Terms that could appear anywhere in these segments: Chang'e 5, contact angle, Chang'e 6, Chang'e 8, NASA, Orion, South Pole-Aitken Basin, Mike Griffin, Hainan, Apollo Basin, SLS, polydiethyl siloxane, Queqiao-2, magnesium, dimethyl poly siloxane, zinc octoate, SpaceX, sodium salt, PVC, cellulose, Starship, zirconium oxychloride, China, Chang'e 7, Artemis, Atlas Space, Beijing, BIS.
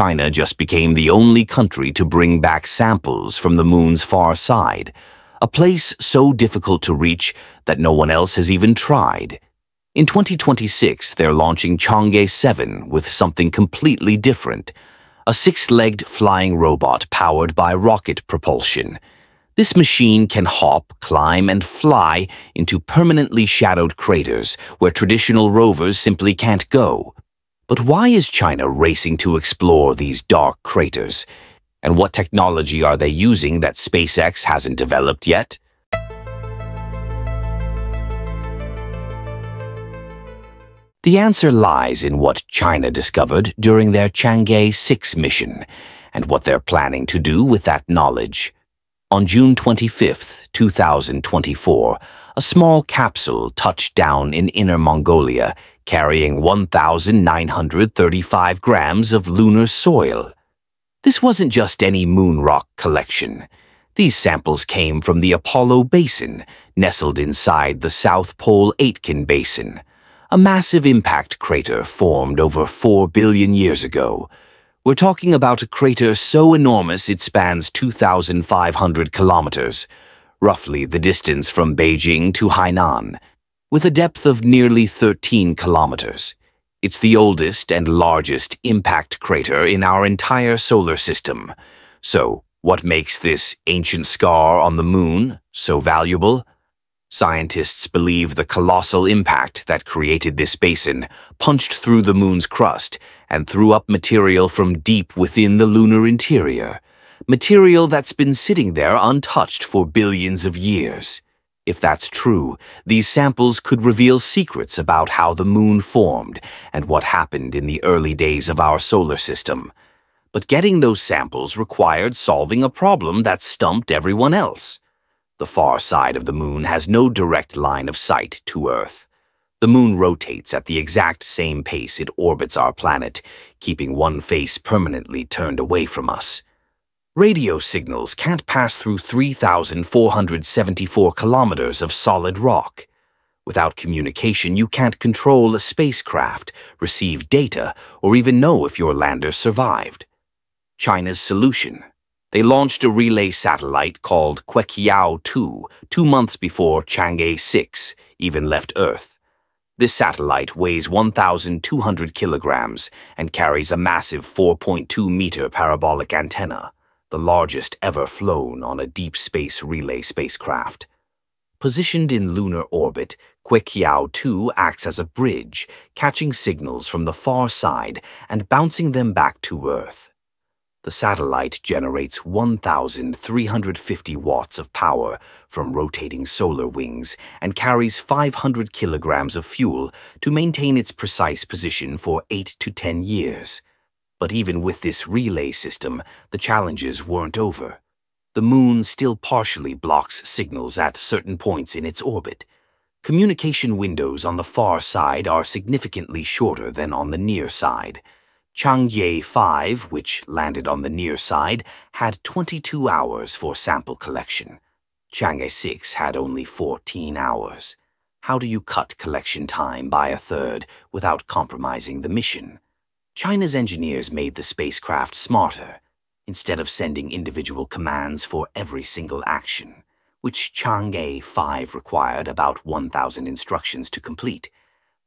China just became the only country to bring back samples from the moon's far side, a place so difficult to reach that no one else has even tried. In 2026, they're launching Chang'e 7 with something completely different, a six-legged flying robot powered by rocket propulsion. This machine can hop, climb, and fly into permanently shadowed craters where traditional rovers simply can't go. But why is China racing to explore these dark craters? And what technology are they using that SpaceX hasn't developed yet? The answer lies in what China discovered during their Chang'e 6 mission and what they're planning to do with that knowledge. On June 25, 2024, a small capsule touched down in Inner Mongolia, carrying 1,935 grams of lunar soil. This wasn't just any moon rock collection. These samples came from the Apollo Basin, nestled inside the South Pole-Aitken Basin, a massive impact crater formed over 4 billion years ago. We're talking about a crater so enormous it spans 2,500 kilometers, roughly the distance from Beijing to Hainan, with a depth of nearly 13 kilometers. It's the oldest and largest impact crater in our entire solar system. So, what makes this ancient scar on the moon so valuable? Scientists believe the colossal impact that created this basin punched through the moon's crust and threw up material from deep within the lunar interior, material that's been sitting there untouched for billions of years. If that's true, these samples could reveal secrets about how the moon formed and what happened in the early days of our solar system. But getting those samples required solving a problem that stumped everyone else. The far side of the moon has no direct line of sight to Earth. The moon rotates at the exact same pace it orbits our planet, keeping one face permanently turned away from us. Radio signals can't pass through 3,474 kilometers of solid rock. Without communication, you can't control a spacecraft, receive data, or even know if your lander survived. China's solution. They launched a relay satellite called Queqiao-2 2 months before Chang'e 6 even left Earth. This satellite weighs 1,200 kilograms and carries a massive 4.2-meter parabolic antenna, the largest ever flown on a deep space relay spacecraft. Positioned in lunar orbit, Queqiao-2 acts as a bridge, catching signals from the far side and bouncing them back to Earth. The satellite generates 1,350 watts of power from rotating solar wings and carries 500 kilograms of fuel to maintain its precise position for 8 to 10 years. But even with this relay system, the challenges weren't over. The moon still partially blocks signals at certain points in its orbit. Communication windows on the far side are significantly shorter than on the near side. Chang'e 5, which landed on the near side, had 22 hours for sample collection. Chang'e 6 had only 14 hours. How do you cut collection time by a third without compromising the mission? China's engineers made the spacecraft smarter, instead of sending individual commands for every single action, which Chang'e 5 required about 1,000 instructions to complete.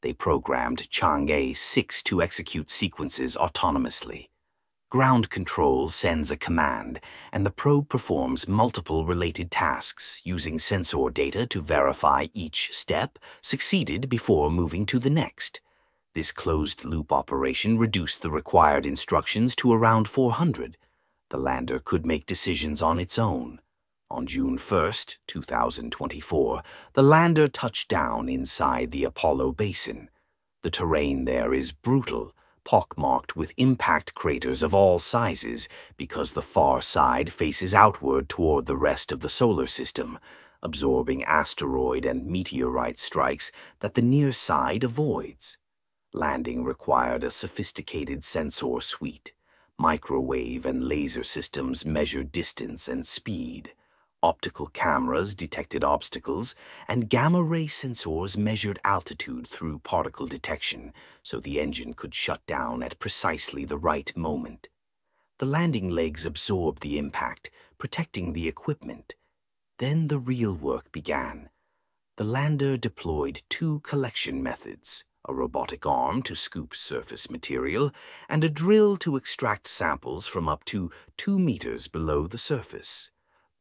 They programmed Chang'e 6 to execute sequences autonomously. Ground control sends a command, and the probe performs multiple related tasks using sensor data to verify each step succeeded before moving to the next. This closed-loop operation reduced the required instructions to around 400. The lander could make decisions on its own. On June 1, 2024, the lander touched down inside the Apollo Basin. The terrain there is brutal, pockmarked with impact craters of all sizes because the far side faces outward toward the rest of the solar system, absorbing asteroid and meteorite strikes that the near side avoids. Landing required a sophisticated sensor suite. Microwave and laser systems measured distance and speed. Optical cameras detected obstacles, and gamma-ray sensors measured altitude through particle detection so the engine could shut down at precisely the right moment. The landing legs absorbed the impact, protecting the equipment. Then the real work began. The lander deployed two collection methods, a robotic arm to scoop surface material and a drill to extract samples from up to 2 meters below the surface.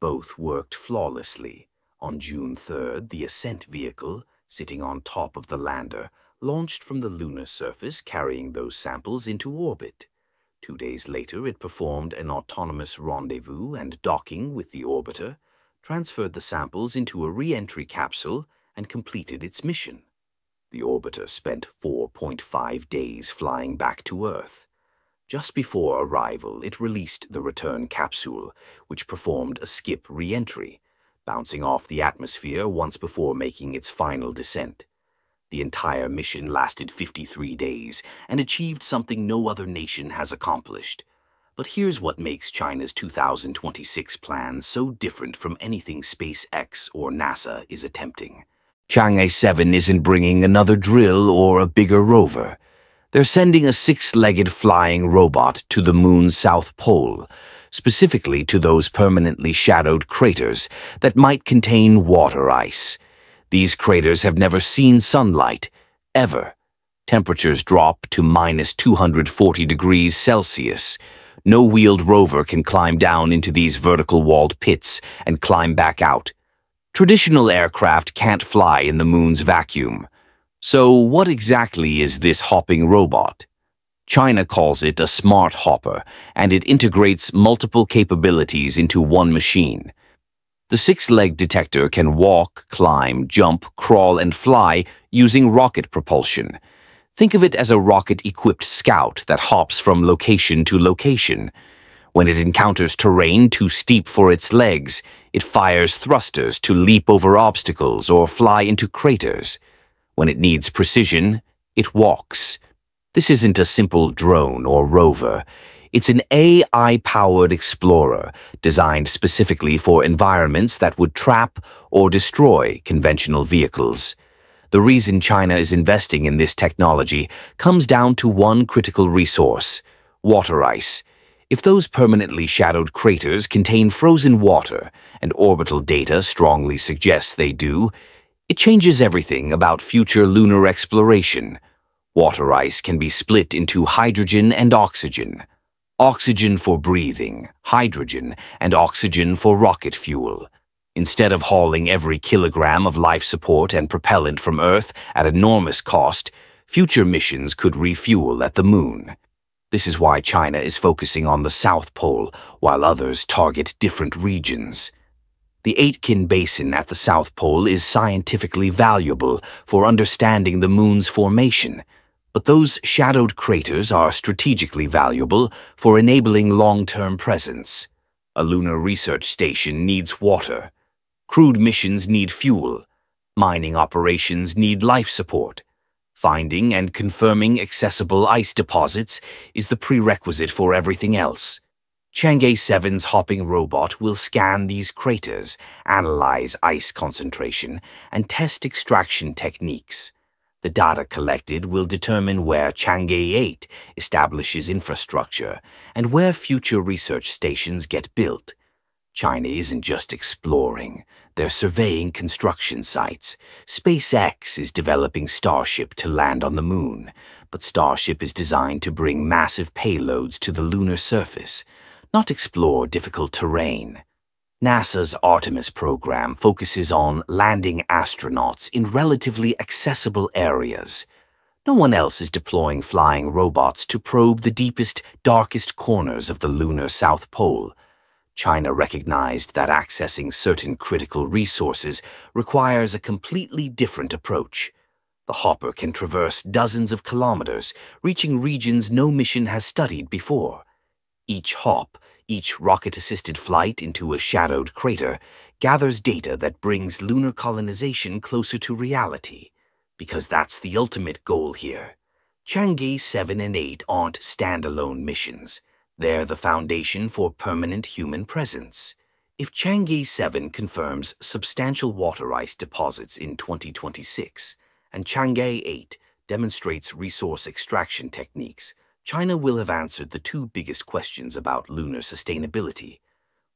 Both worked flawlessly. On June 3rd, the ascent vehicle, sitting on top of the lander, launched from the lunar surface carrying those samples into orbit. 2 days later, it performed an autonomous rendezvous and docking with the orbiter, transferred the samples into a re-entry capsule, and completed its mission. The orbiter spent 4.5 days flying back to Earth. Just before arrival, it released the return capsule, which performed a skip re-entry, bouncing off the atmosphere once before making its final descent. The entire mission lasted 53 days and achieved something no other nation has accomplished. But here's what makes China's 2026 plan so different from anything SpaceX or NASA is attempting. Chang'e 7 isn't bringing another drill or a bigger rover. They're sending a 6-legged flying robot to the moon's south pole, specifically to those permanently shadowed craters that might contain water ice. These craters have never seen sunlight, ever. Temperatures drop to -240°C. No wheeled rover can climb down into these vertical-walled pits and climb back out. Traditional aircraft can't fly in the moon's vacuum. So what exactly is this hopping robot? China calls it a smart hopper, and it integrates multiple capabilities into one machine. The 6-leg detector can walk, climb, jump, crawl, and fly using rocket propulsion. Think of it as a rocket-equipped scout that hops from location to location. When it encounters terrain too steep for its legs, it fires thrusters to leap over obstacles or fly into craters. When it needs precision, it walks. This isn't a simple drone or rover. It's an AI-powered explorer designed specifically for environments that would trap or destroy conventional vehicles. The reason China is investing in this technology comes down to one critical resource: water ice. If those permanently shadowed craters contain frozen water, and orbital data strongly suggests they do, it changes everything about future lunar exploration. Water ice can be split into hydrogen and oxygen. Oxygen for breathing, hydrogen, and oxygen for rocket fuel. Instead of hauling every kilogram of life support and propellant from Earth at enormous cost, future missions could refuel at the moon. This is why China is focusing on the South Pole, while others target different regions. The Aitken Basin at the South Pole is scientifically valuable for understanding the moon's formation, but those shadowed craters are strategically valuable for enabling long-term presence. A lunar research station needs water. Crewed missions need fuel. Mining operations need life support. Finding and confirming accessible ice deposits is the prerequisite for everything else. Chang'e 7's hopping robot will scan these craters, analyze ice concentration, and test extraction techniques. The data collected will determine where Chang'e 8 establishes infrastructure and where future research stations get built. China isn't just exploring. They're surveying construction sites. SpaceX is developing Starship to land on the moon, but Starship is designed to bring massive payloads to the lunar surface, not explore difficult terrain. NASA's Artemis program focuses on landing astronauts in relatively accessible areas. No one else is deploying flying robots to probe the deepest, darkest corners of the lunar South Pole. China recognized that accessing certain critical resources requires a completely different approach. The hopper can traverse dozens of kilometers, reaching regions no mission has studied before. Each hop, each rocket-assisted flight into a shadowed crater, gathers data that brings lunar colonization closer to reality, because that's the ultimate goal here. Chang'e 7 and 8 aren't standalone missions. They're the foundation for permanent human presence. If Chang'e 7 confirms substantial water ice deposits in 2026, and Chang'e 8 demonstrates resource extraction techniques, China will have answered the two biggest questions about lunar sustainability.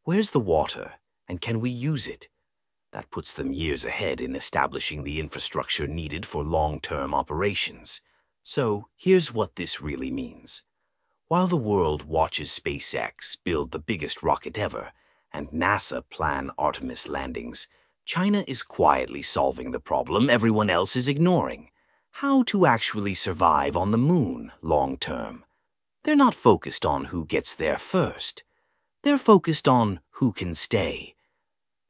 Where's the water, and can we use it? That puts them years ahead in establishing the infrastructure needed for long-term operations. So, here's what this really means. While the world watches SpaceX build the biggest rocket ever and NASA plan Artemis landings, China is quietly solving the problem everyone else is ignoring: how to actually survive on the moon long-term. They're not focused on who gets there first. They're focused on who can stay.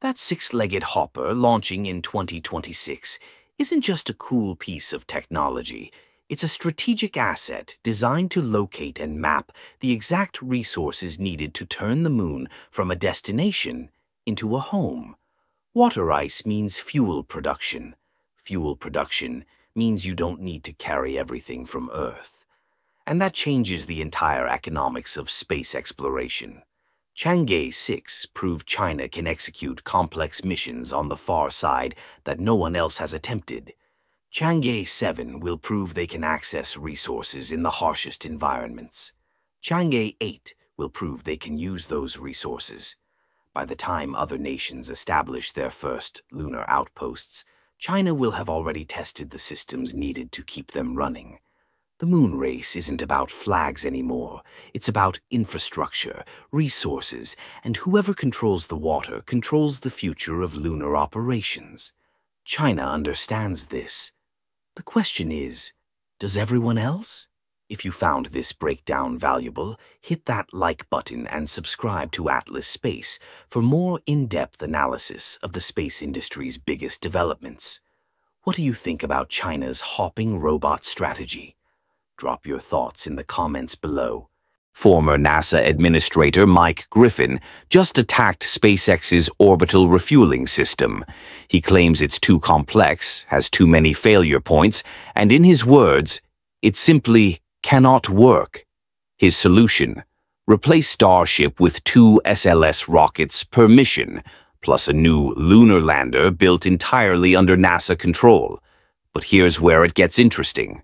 That six-legged hopper launching in 2026 isn't just a cool piece of technology. It's a strategic asset designed to locate and map the exact resources needed to turn the moon from a destination into a home. Water ice means fuel production. Fuel production means you don't need to carry everything from Earth. And that changes the entire economics of space exploration. Chang'e 6 proved China can execute complex missions on the far side that no one else has attempted. Chang'e 7 will prove they can access resources in the harshest environments. Chang'e 8 will prove they can use those resources. By the time other nations establish their first lunar outposts, China will have already tested the systems needed to keep them running. The moon race isn't about flags anymore. It's about infrastructure, resources, and whoever controls the water controls the future of lunar operations. China understands this. The question is, does everyone else? If you found this breakdown valuable, hit that like button and subscribe to Atlas Space for more in-depth analysis of the space industry's biggest developments. What do you think about China's hopping robot strategy? Drop your thoughts in the comments below. Former NASA Administrator Mike Griffin just attacked SpaceX's orbital refueling system. He claims it's too complex, has too many failure points, and in his words, it simply cannot work. His solution: replace Starship with 2 SLS rockets per mission, plus a new lunar lander built entirely under NASA control. But here's where it gets interesting.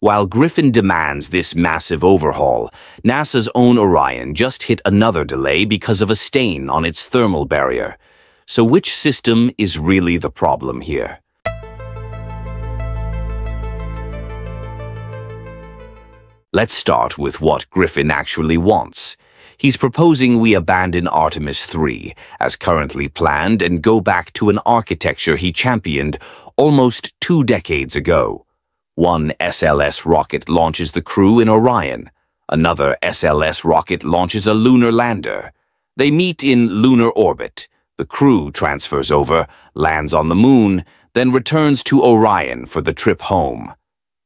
While Griffin demands this massive overhaul, NASA's own Orion just hit another delay because of a stain on its thermal barrier. So which system is really the problem here? Let's start with what Griffin actually wants. He's proposing we abandon Artemis 3, as currently planned, and go back to an architecture he championed almost 2 decades ago. One SLS rocket launches the crew in Orion. Another SLS rocket launches a lunar lander. They meet in lunar orbit. The crew transfers over, lands on the moon, then returns to Orion for the trip home.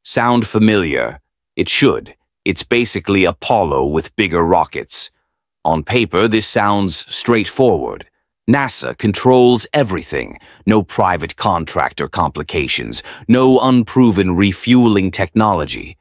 Sound familiar? It should. It's basically Apollo with bigger rockets. On paper, this sounds straightforward. NASA controls everything. No private contract or complications. No unproven refueling technology.